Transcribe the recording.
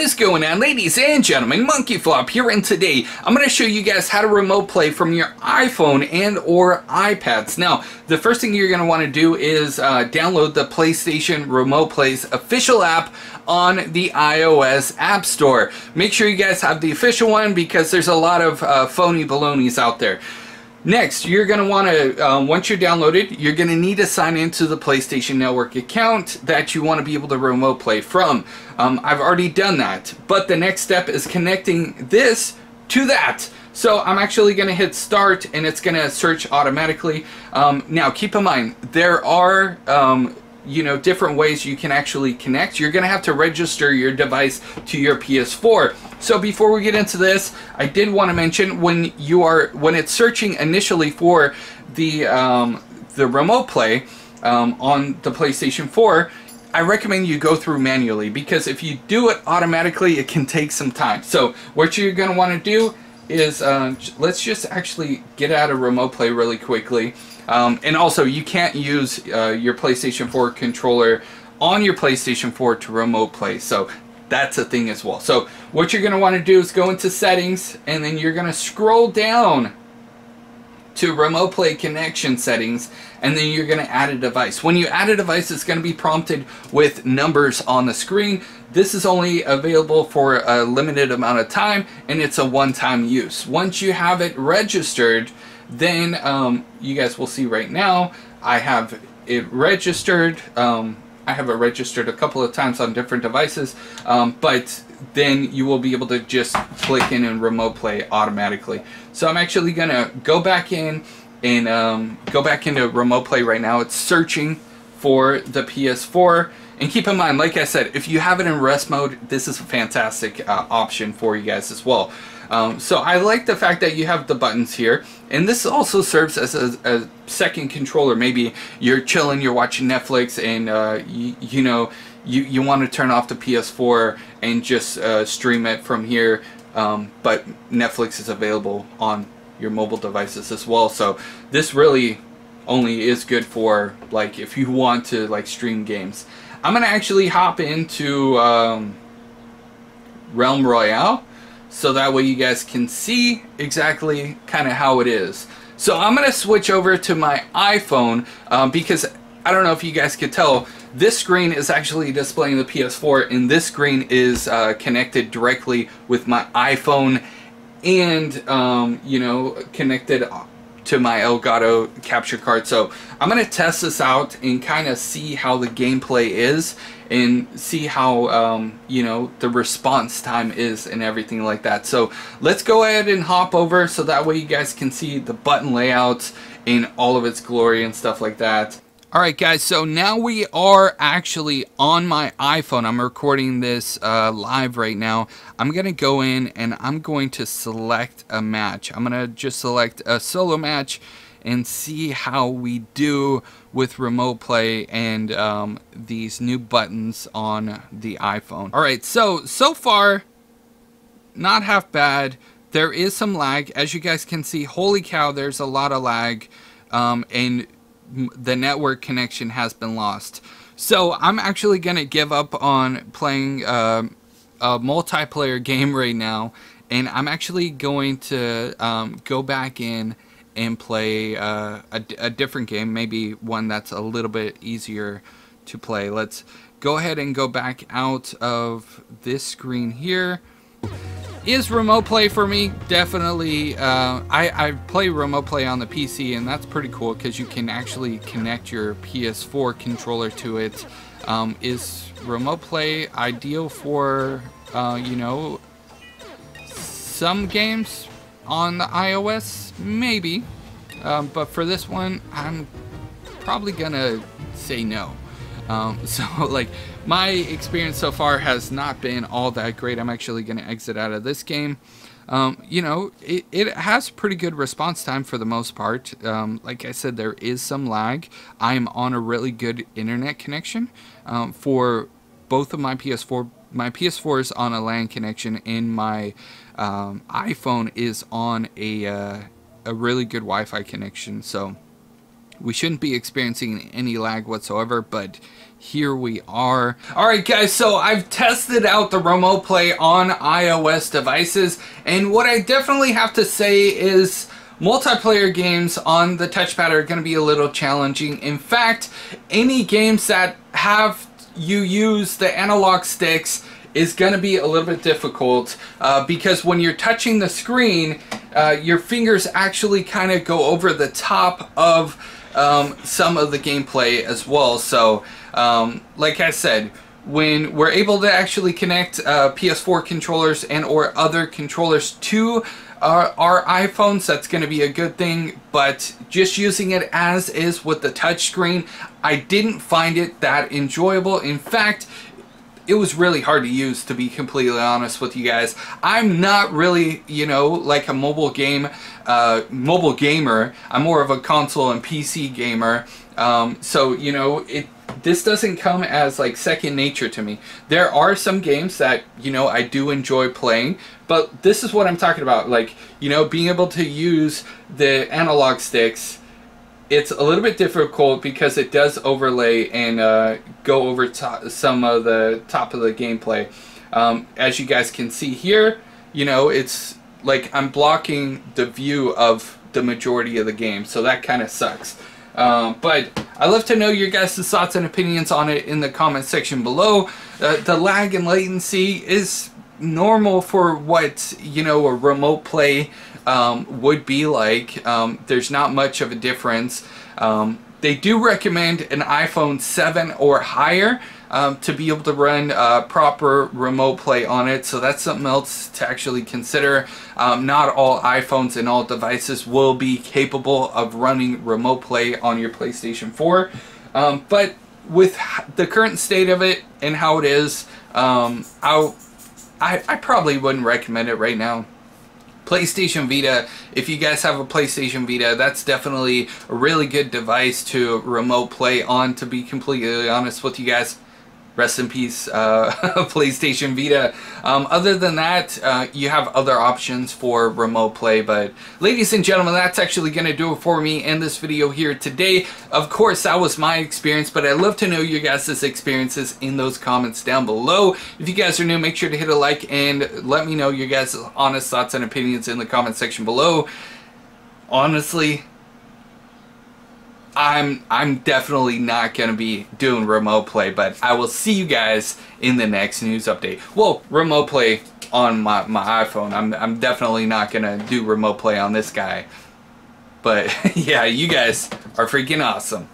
What is going on, ladies and gentlemen? MonkeyFlop here, and today I'm going to show you guys how to remote play from your iPhone and or iPads. Now, the first thing you're going to want to do is download the PlayStation Remote Play's official app on the iOS App Store. Make sure you guys have the official one because there's a lot of phony balonies out there. Next, you're going to want to, once you're downloaded, you're going to need to sign into the PlayStation Network account that you want to be able to remote play from. I've already done that, but the next step is connecting this to that. So I'm actually going to hit start and it's going to search automatically. Now, keep in mind, there are different ways you can actually connect. You're going to have to register your device to your PS4. So before we get into this, I did want to mention when it's searching initially for the remote play on the PlayStation 4, I recommend you go through manually, because if you do it automatically, it can take some time. So what you're going to want to do is let's just actually get out of remote play really quickly. And also, you can't use your PlayStation 4 controller on your PlayStation 4 to remote play, so that's a thing as well. So what you're going to want to do is go into settings, and then you're going to scroll down to remote play connection settings, and then you're going to add a device. When you add a device, it's going to be prompted with numbers on the screen. This is only available for a limited amount of time, and it's a one-time use. Once you have it registered, then you guys will see right now I have it registered. I have it registered a couple of times on different devices, but then you will be able to just click in and remote play automatically. So I'm actually gonna go back in and go back into remote play right now. It's searching for the PS4. And keep in mind, like I said, if you have it in rest mode, this is a fantastic option for you guys as well. So I like the fact that you have the buttons here, and this also serves as a second controller. Maybe you're chilling, you're watching Netflix, and you want to turn off the PS4 and just stream it from here, but Netflix is available on your mobile devices as well, so this really only is good for, like, if you want to, like, stream games. I'm going to actually hop into Realm Royale, so that way you guys can see exactly kind of how it is. So I'm going to switch over to my iPhone because I don't know if you guys could tell, this screen is actually displaying the PS4, and this screen is connected directly with my iPhone and, connected to my Elgato capture card. So I'm going to test this out and kind of see how the gameplay is and see how the response time is and everything like that. So let's go ahead and hop over, so that way you guys can see the button layouts in all of its glory and stuff like that. Alright guys, so now we are actually on my iPhone. I'm recording this live right now. I'm going to go in and I'm going to select a match. I'm going to just select a solo match and see how we do with remote play and these new buttons on the iPhone. Alright, so far, not half bad. There is some lag. As you guys can see, holy cow, there's a lot of lag. And the network connection has been lost. So I'm actually going to give up on playing a multiplayer game right now, and I'm actually going to go back in and play a different game, maybe one that's a little bit easier to play. Let's go ahead and go back out of this screen here. Is remote play for me? Definitely. I play remote play on the PC, and that's pretty cool because you can actually connect your PS4 controller to it. Is remote play ideal for, some games on the iOS? Maybe. But for this one, I'm probably going to say no. My experience so far has not been all that great. I'm actually going to exit out of this game. It has pretty good response time for the most part. Like I said, there is some lag. I'm on a really good internet connection for both of my PS4. My PS4 is on a LAN connection, and my iPhone is on a really good Wi-Fi connection. So We shouldn't be experiencing any lag whatsoever, but here we are. Alright guys, so I've tested out the Remote Play on iOS devices, and what I definitely have to say is multiplayer games on the touchpad are going to be a little challenging. In fact, any games that have you use the analog sticks is going to be a little bit difficult because when you're touching the screen, your fingers actually kind of go over the top of some of the gameplay as well. So like I said, when we're able to actually connect PS4 controllers and or other controllers to our iPhones, that's going to be a good thing. But just using it as is with the touch screen, I didn't find it that enjoyable. In fact, it was really hard to use, to be completely honest with you guys. I'm not really, you know, like a mobile gamer. I'm more of a console and PC gamer. So, you know, this doesn't come as like second nature to me. There are some games that, you know, I do enjoy playing, but this is what I'm talking about. Like, you know, being able to use the analog sticks, it's a little bit difficult because it does overlay and go over some of the top of the gameplay. As you guys can see here, you know, it's like I'm blocking the view of the majority of the game, so that kind of sucks. But I'd love to know your guys' thoughts and opinions on it in the comment section below. The lag and latency is normal for what, you know, a Remote Play would be like. There's not much of a difference. They do recommend an iPhone 7 or higher to be able to run proper Remote Play on it, so that's something else to actually consider. Not all iPhones and all devices will be capable of running Remote Play on your PlayStation 4, but with the current state of it and how it is, I probably wouldn't recommend it right now. PlayStation Vita, if you guys have a PlayStation Vita, that's definitely a really good device to remote play on, to be completely honest with you guys. Rest in peace, PlayStation Vita. Other than that, you have other options for remote play. But ladies and gentlemen, that's actually going to do it for me in this video here today. Of course, that was my experience, but I'd love to know your guys' experiences in those comments down below. If you guys are new, make sure to hit a like and let me know your guys' honest thoughts and opinions in the comment section below. Honestly, I'm definitely not going to be doing remote play, but I will see you guys in the next news update. Well, remote play on my iPhone. I'm definitely not going to do remote play on this guy. But yeah, you guys are freaking awesome.